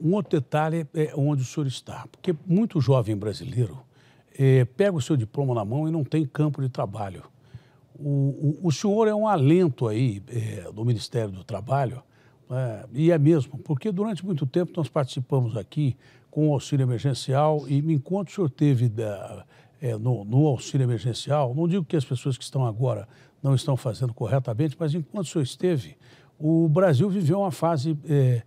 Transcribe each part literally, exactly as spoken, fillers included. Um outro detalhe é onde o senhor está, porque muito jovem brasileiro é, pega o seu diploma na mão e não tem campo de trabalho. O, o, o senhor é um alento aí é, do Ministério do Trabalho, é, e é mesmo, porque durante muito tempo nós participamos aqui com o auxílio emergencial e enquanto o senhor teve da, é, no, no auxílio emergencial, não digo que as pessoas que estão agora não estão fazendo corretamente, mas enquanto o senhor esteve, o Brasil viveu uma fase... É,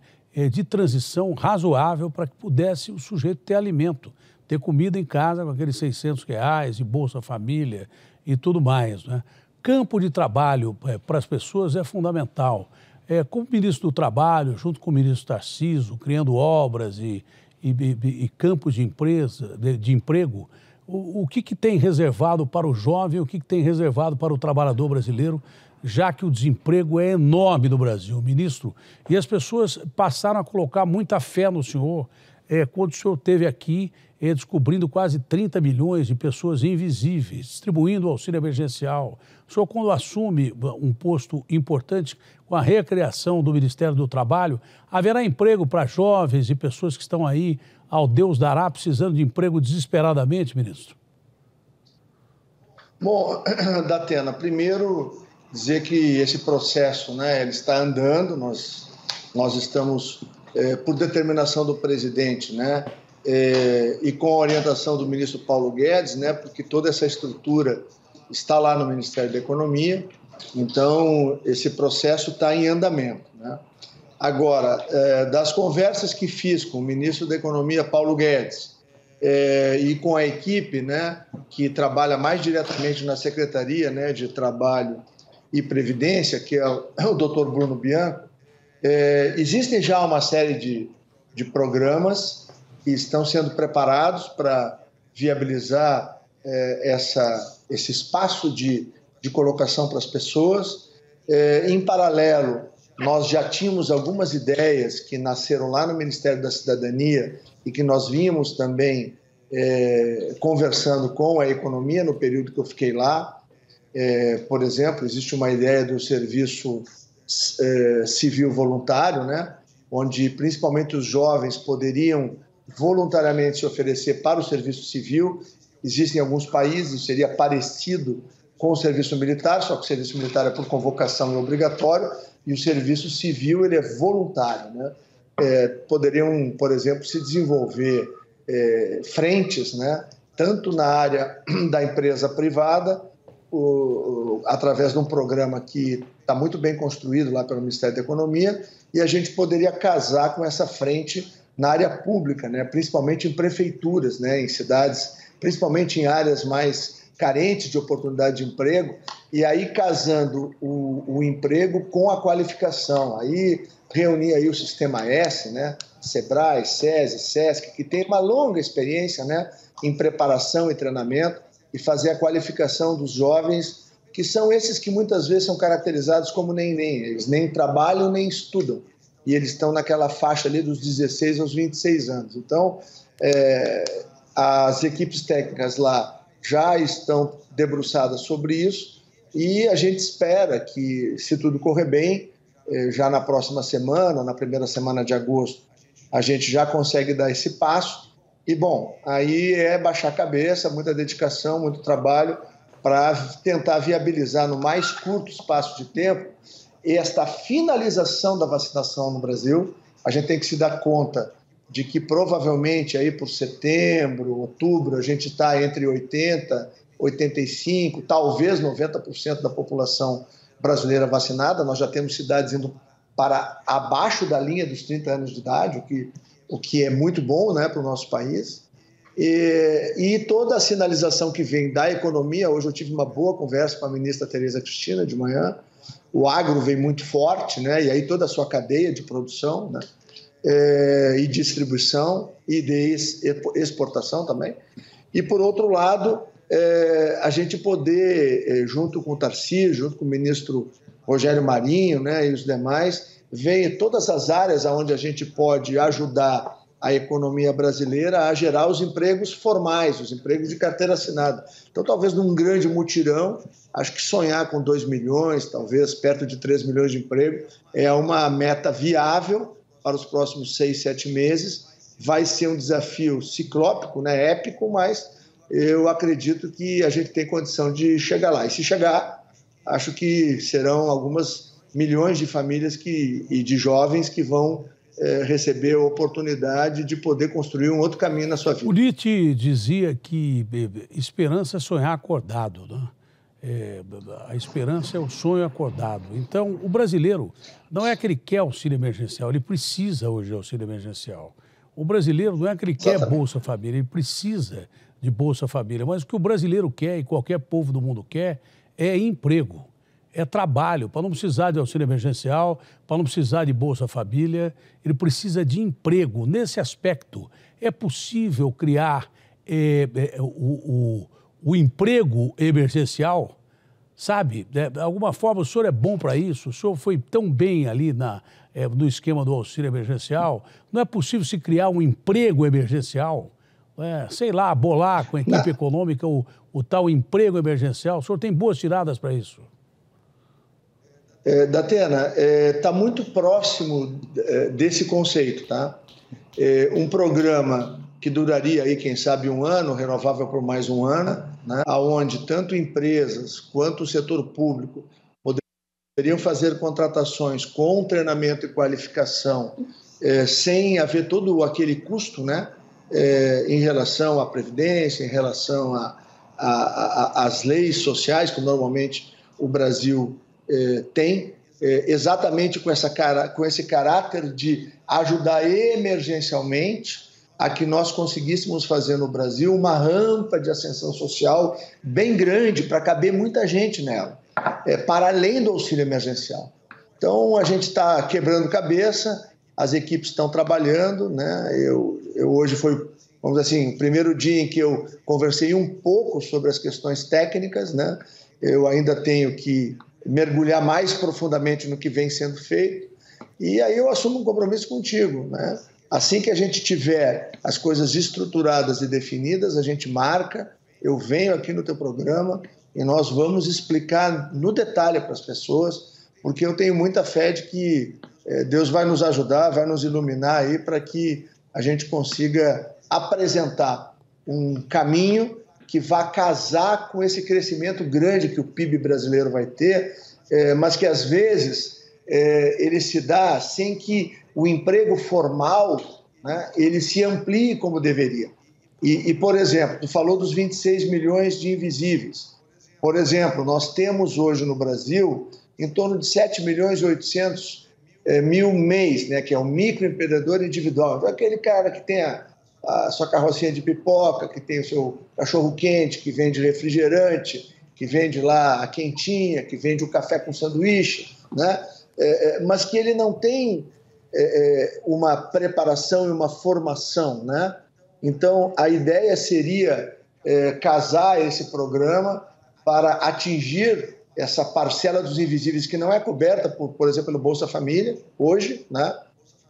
de transição razoável para que pudesse o sujeito ter alimento, ter comida em casa com aqueles seiscentos reais e Bolsa Família e tudo mais, né? Campo de trabalho é, para as pessoas é fundamental. É, como ministro do Trabalho, junto com o ministro Tarcísio, criando obras e, e, e, e campos de, empresa, de, de emprego, o, o que, que tem reservado para o jovem, o que, que tem reservado para o trabalhador brasileiro, já que o desemprego é enorme no Brasil, ministro, e as pessoas passaram a colocar muita fé no senhor é, quando o senhor esteve aqui é, descobrindo quase trinta milhões de pessoas invisíveis, distribuindo o auxílio emergencial. O senhor, quando assume um posto importante com a recriação do Ministério do Trabalho, haverá emprego para jovens e pessoas que estão aí, ao Deus dará, precisando de emprego desesperadamente, ministro? Bom, Datena, primeiro... dizer que esse processo, né, ele está andando, nós, nós estamos, é, por determinação do presidente, né, é, e com a orientação do ministro Paulo Guedes, né, porque toda essa estrutura está lá no Ministério da Economia, então esse processo está em andamento, né. Agora, é, das conversas que fiz com o ministro da Economia, Paulo Guedes, É, e com a equipe, né, que trabalha mais diretamente na Secretaria, né, de Trabalho e Previdência, que é o doutor Bruno Bianco, é, existem já uma série de, de programas que estão sendo preparados para viabilizar é, essa, esse espaço de, de colocação para as pessoas. É, em paralelo, nós já tínhamos algumas ideias que nasceram lá no Ministério da Cidadania e que nós vimos também é, conversando com a economia no período que eu fiquei lá. É, por exemplo, existe uma ideia do serviço é, civil voluntário, né, onde principalmente os jovens poderiam voluntariamente se oferecer para o serviço civil. Existem alguns países, seria parecido com o serviço militar, só que o serviço militar é por convocação e obrigatório, e o serviço civil ele é voluntário, né? É, poderiam, por exemplo, se desenvolver é, frentes, né, tanto na área da empresa privada, O, através de um programa que está muito bem construído lá pelo Ministério da Economia, e a gente poderia casar com essa frente na área pública, né? Principalmente em prefeituras, né? Em cidades, principalmente em áreas mais carentes de oportunidade de emprego, e aí casando o, o emprego com a qualificação, aí reunir aí o sistema S, né? Sebrae, SESI, SESC, que tem uma longa experiência, né, em preparação e treinamento, e fazer a qualificação dos jovens, que são esses que muitas vezes são caracterizados como nem-nem. Eles nem trabalham, nem estudam. E eles estão naquela faixa ali dos dezesseis aos vinte e seis anos. Então, é, as equipes técnicas lá já estão debruçadas sobre isso e a gente espera que, se tudo correr bem, é, já na próxima semana, na primeira semana de agosto, a gente já consegue dar esse passo. E, bom, aí é baixar a cabeça, muita dedicação, muito trabalho para tentar viabilizar no mais curto espaço de tempo esta finalização da vacinação no Brasil. A gente tem que se dar conta de que provavelmente aí por setembro, outubro, a gente está entre oitenta, oitenta e cinco, talvez noventa por cento da população brasileira vacinada. Nós já temos cidades indo para abaixo da linha dos trinta anos de idade, o que... o que é muito bom, né, para o nosso país, e, e toda a sinalização que vem da economia. Hoje eu tive uma boa conversa com a ministra Tereza Cristina de manhã, o agro vem muito forte, né, e aí toda a sua cadeia de produção, né, é, e distribuição, e de exportação também. E, por outro lado, é, a gente poder, é, junto com o Tarcísio, junto com o ministro Rogério Marinho, né, e os demais... vem todas as áreas onde a gente pode ajudar a economia brasileira a gerar os empregos formais, os empregos de carteira assinada. Então, talvez num grande mutirão, acho que sonhar com dois milhões, talvez perto de três milhões de emprego, é uma meta viável para os próximos seis, sete meses. Vai ser um desafio ciclópico, né, épico, mas eu acredito que a gente tem condição de chegar lá. E se chegar, acho que serão algumas milhões de famílias que, e de jovens que vão é, receber a oportunidade de poder construir um outro caminho na sua vida. O Nietzsche dizia que esperança é sonhar acordado, né? É, a esperança é o sonho acordado. Então, o brasileiro não é aquele que quer auxílio emergencial, ele precisa hoje de auxílio emergencial. O brasileiro não é aquele que quer Bolsa Família, ele precisa de Bolsa Família. Mas o que o brasileiro quer e qualquer povo do mundo quer é emprego, é trabalho, para não precisar de auxílio emergencial, para não precisar de Bolsa Família. Ele precisa de emprego. Nesse aspecto, é possível criar é, é, o... o o emprego emergencial, sabe? De alguma forma, o senhor é bom para isso, o senhor foi tão bem ali na, é, no esquema do auxílio emergencial. Não é possível se criar um emprego emergencial? É, sei lá, bolar com a equipe Não. econômica o, o tal emprego emergencial. O senhor tem boas tiradas para isso? É, Datena, está é, muito próximo desse conceito, tá? É, um programa que duraria aí, quem sabe, um ano, renovável por mais um ano, né? Aonde tanto empresas quanto o setor público poderiam fazer contratações com treinamento e qualificação, eh, sem haver todo aquele custo, né? Eh, em relação à previdência, em relação às leis sociais, que normalmente o Brasil eh, tem, eh, exatamente com, essa cara, com esse caráter de ajudar emergencialmente a que nós conseguíssemos fazer no Brasil uma rampa de ascensão social bem grande para caber muita gente nela, é, para além do auxílio emergencial. Então, a gente está quebrando cabeça, as equipes estão trabalhando, né? Eu, eu hoje foi, vamos dizer assim, o primeiro dia em que eu conversei um pouco sobre as questões técnicas, né? Eu ainda tenho que mergulhar mais profundamente no que vem sendo feito, e aí eu assumo um compromisso contigo, né? Assim que a gente tiver as coisas estruturadas e definidas, a gente marca, eu venho aqui no teu programa e nós vamos explicar no detalhe para as pessoas, porque eu tenho muita fé de que Deus vai nos ajudar, vai nos iluminar aí para que a gente consiga apresentar um caminho que vá casar com esse crescimento grande que o P I B brasileiro vai ter, mas que às vezes ele se dá sem que o emprego formal, né, ele se amplie como deveria. E, e, por exemplo, tu falou dos vinte e seis milhões de invisíveis. Por exemplo, nós temos hoje no Brasil em torno de sete milhões e oitocentos eh, mil MEIs, né, que é o microempreendedor individual. Então, aquele cara que tem a, a sua carrocinha de pipoca, que tem o seu cachorro-quente, que vende refrigerante, que vende lá a quentinha, que vende o café com sanduíche, né, eh, mas que ele não tem uma preparação e uma formação, né? Então, a ideia seria é, casar esse programa para atingir essa parcela dos invisíveis que não é coberta, por, por exemplo, pelo Bolsa Família, hoje, né?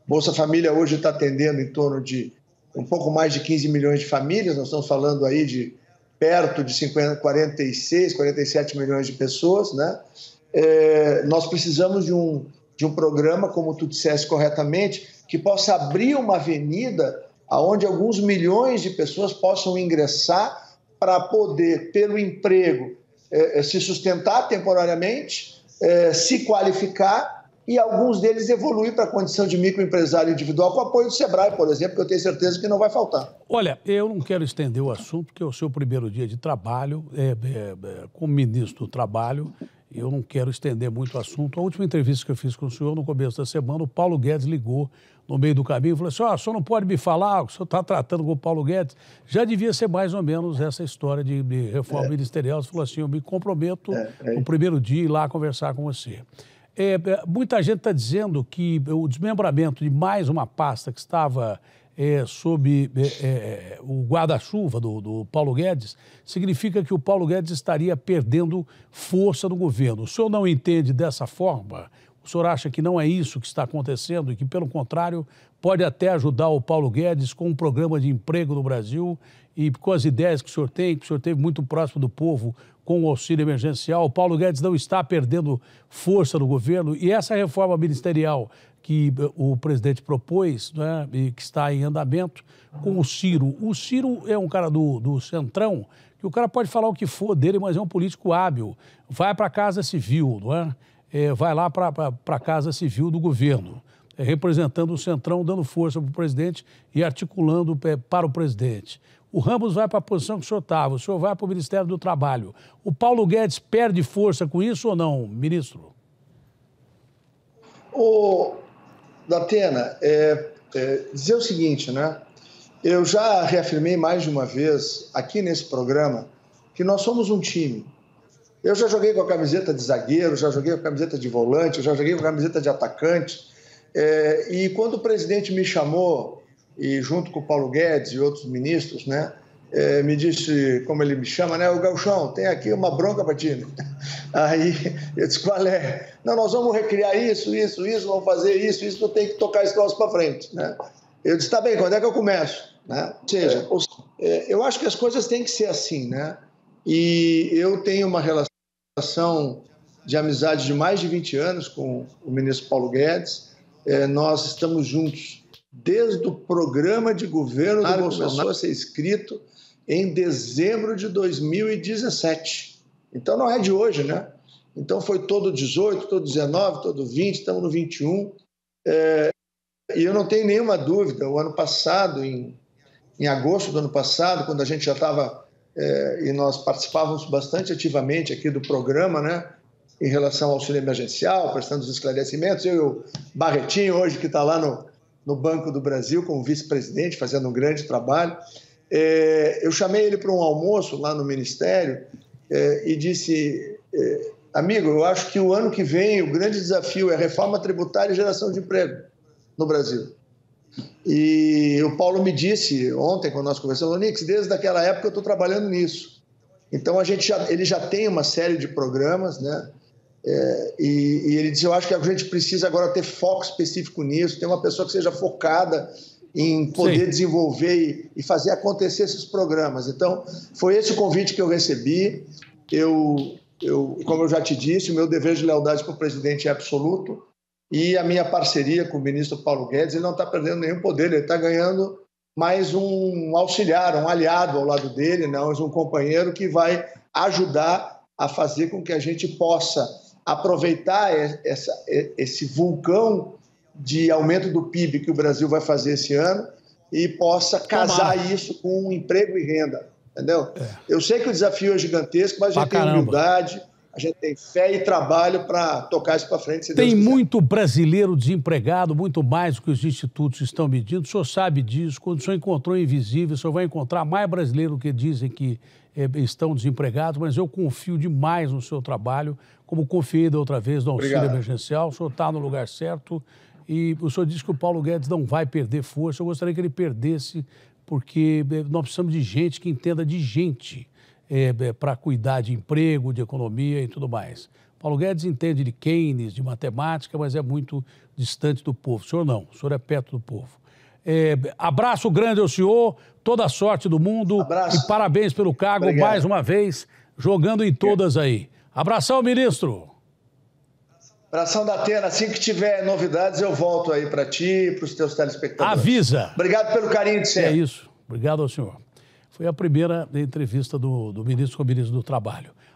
Bolsa Família hoje está atendendo em torno de um pouco mais de quinze milhões de famílias, nós estamos falando aí de perto de quarenta e seis, quarenta e sete milhões de pessoas, né? É, nós precisamos de um de um programa, como tu disseste corretamente, que possa abrir uma avenida onde alguns milhões de pessoas possam ingressar para poder, pelo emprego, eh, se sustentar temporariamente, eh, se qualificar e alguns deles evoluir para a condição de microempresário individual com o apoio do Sebrae, por exemplo, que eu tenho certeza que não vai faltar. Olha, eu não quero estender o assunto, porque é o seu primeiro dia de trabalho, é, é, é, como ministro do Trabalho. Eu não quero estender muito o assunto. A última entrevista que eu fiz com o senhor, no começo da semana, o Paulo Guedes ligou no meio do caminho e falou assim, ó, oh, o senhor não pode me falar, o senhor está tratando com o Paulo Guedes. Já devia ser mais ou menos essa história de reforma é. ministerial. Você falou assim, eu me comprometo é, é. no primeiro dia ir lá conversar com você. É, muita gente está dizendo que o desmembramento de mais uma pasta que estava é, sob é, é, o guarda-chuva do, do Paulo Guedes significa que o Paulo Guedes estaria perdendo força no governo. O senhor não entende dessa forma? O senhor acha que não é isso que está acontecendo e que, pelo contrário, pode até ajudar o Paulo Guedes com um programa de emprego no Brasil e com as ideias que o senhor tem, que o senhor teve muito próximo do povo com o auxílio emergencial? O Paulo Guedes não está perdendo força no governo e essa reforma ministerial que o presidente propôs, né, e que está em andamento, com o Ciro. O Ciro é um cara do, do Centrão, que o cara pode falar o que for dele, mas é um político hábil. Vai para a Casa Civil, não é? É, vai lá para a Casa Civil do governo, é, representando o Centrão, dando força para o presidente e articulando é, para o presidente. O Ramos vai para a posição que o senhor estava, o senhor vai para o Ministério do Trabalho. O Paulo Guedes perde força com isso ou não, ministro? O... Datena, é, é, dizer o seguinte, né? Eu já reafirmei mais de uma vez aqui nesse programa que nós somos um time. Eu já joguei com a camiseta de zagueiro, já joguei com a camiseta de volante, já joguei com a camiseta de atacante. É, e quando o presidente me chamou, e junto com o Paulo Guedes e outros ministros, né, é, me disse, como ele me chama, né, o Gauchão, tem aqui uma bronca para ti. Aí eu disse, qual é? Não, nós vamos recriar isso, isso, isso, vamos fazer isso, isso, eu tenho que tocar esse troço para frente. Né? Eu disse, tá bem, quando é que eu começo? Né? Ou seja, eu acho que as coisas têm que ser assim, né? E eu tenho uma relação de amizade de mais de vinte anos com o ministro Paulo Guedes, é, nós estamos juntos desde o programa de governo do Bolsonaro a ser escrito em dezembro de dois mil e dezessete. Então, não é de hoje, né? Então, foi todo dezoito, todo dezenove, todo vinte, estamos no vinte e um. É, e eu não tenho nenhuma dúvida, o ano passado, em, em agosto do ano passado, quando a gente já estava, é, e nós participávamos bastante ativamente aqui do programa, né? Em relação ao auxílio emergencial, prestando os esclarecimentos, eu e o Barretinho, hoje, que está lá no, no Banco do Brasil, como vice-presidente, fazendo um grande trabalho. É, eu chamei ele para um almoço lá no Ministério, É, e disse, é, amigo, eu acho que o ano que vem o grande desafio é reforma tributária e geração de emprego no Brasil. E o Paulo me disse ontem, quando nós conversamos, Onix, desde aquela época eu estou trabalhando nisso. Então, a gente já, ele já tem uma série de programas, né? É, e, e ele disse, eu acho que a gente precisa agora ter foco específico nisso, ter uma pessoa que seja focada em poder Sim. desenvolver e fazer acontecer esses programas. Então, foi esse o convite que eu recebi. Eu, eu, como eu já te disse, o meu dever de lealdade para o presidente é absoluto e a minha parceria com o ministro Paulo Guedes, ele não está perdendo nenhum poder, ele está ganhando mais um auxiliar, um aliado ao lado dele, não, é um companheiro que vai ajudar a fazer com que a gente possa aproveitar essa, esse vulcão de aumento do P I B que o Brasil vai fazer esse ano e possa casar Tomar. isso com emprego e renda, entendeu? É. Eu sei que o desafio é gigantesco, mas pra a gente caramba. tem humildade, a gente tem fé e trabalho para tocar isso para frente, se Deus quiser. Tem muito brasileiro desempregado, muito mais do que os institutos estão medindo, o senhor sabe disso, quando o senhor encontrou invisível, o senhor vai encontrar mais brasileiro que dizem que é, estão desempregados, mas eu confio demais no seu trabalho, como confiei da outra vez no auxílio Obrigado. emergencial, o senhor está no lugar certo. E o senhor disse que o Paulo Guedes não vai perder força. Eu gostaria que ele perdesse, porque nós precisamos de gente que entenda de gente é, para cuidar de emprego, de economia e tudo mais. Paulo Guedes entende de Keynes, de matemática, mas é muito distante do povo. O senhor não, o senhor é perto do povo. É, abraço grande ao senhor, toda a sorte do mundo. Abraço. E parabéns pelo cargo, Obrigado. mais uma vez, jogando em todas aí. Abração, ministro. Abração, Datena, assim que tiver novidades, eu volto aí para ti e para os teus telespectadores. Avisa! Obrigado pelo carinho de sempre. É isso. Obrigado ao senhor. Foi a primeira entrevista do, do ministro com o ministro do Trabalho.